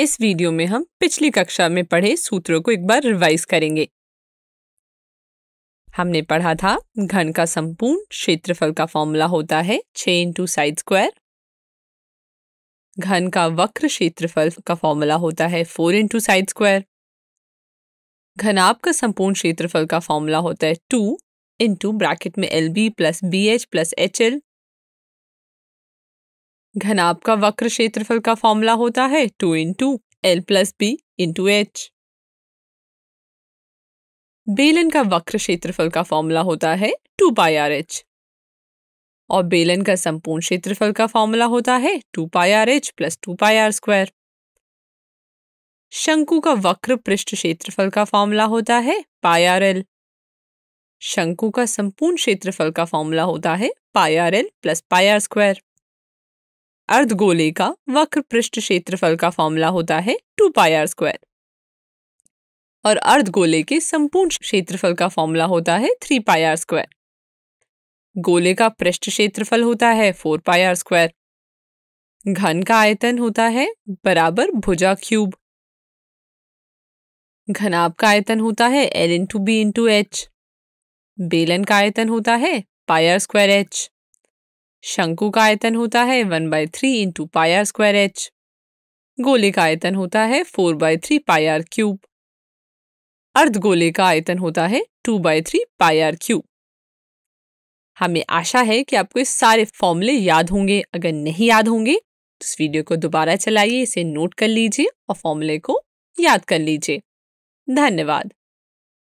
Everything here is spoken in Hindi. इस वीडियो में हम पिछली कक्षा में पढ़े सूत्रों को एक बार रिवाइज करेंगे। हमने पढ़ा था घन का संपूर्ण क्षेत्रफल का फॉर्मूला होता है 6 × साइड स्क्वायर। घन का वक्र क्षेत्रफल का फॉर्मूला होता है 4 × साइड स्क्वायर। घनाभ का संपूर्ण क्षेत्रफल का फॉर्मूला होता है 2 × ब्रैकेट में LB + BH + HL। घनाभ का वक्र क्षेत्रफल का फॉर्मूला होता है 2 × L + B × H। बेलन का वक्र क्षेत्रफल का फॉर्मूला होता है 2πRh और बेलन का संपूर्ण क्षेत्रफल का फॉर्मूला होता है 2πRh + 2πR²। शंकु का वक्र पृष्ठ क्षेत्रफल का फॉर्मूला होता है πRL। शंकु का संपूर्ण क्षेत्रफल का फॉर्मूला होता है πRL + πR²। अर्धगोले का वक्र पृष्ठ क्षेत्रफल का फॉर्मूला होता है 2πR²। और अर्धगोले के संपूर्ण क्षेत्रफल का फॉर्मूला होता है 3πR²। गोले का पृष्ठ क्षेत्रफल होता है 4πR²। घन का आयतन होता है बराबर भुजा क्यूब। घनाभ का आयतन होता है L × B × H। बेलन का आयतन होता है πR²h। शंकु का आयतन होता है 1/3 × πR²h। गोले का आयतन होता है 4/3 πR³। अर्धगोले का आयतन होता है 2/3 πR³। हमें आशा है कि आपको इस सारे फॉर्मूले याद होंगे। अगर नहीं याद होंगे तो इस वीडियो को दोबारा चलाइए, इसे नोट कर लीजिए और फॉर्मूले को याद कर लीजिए। धन्यवाद।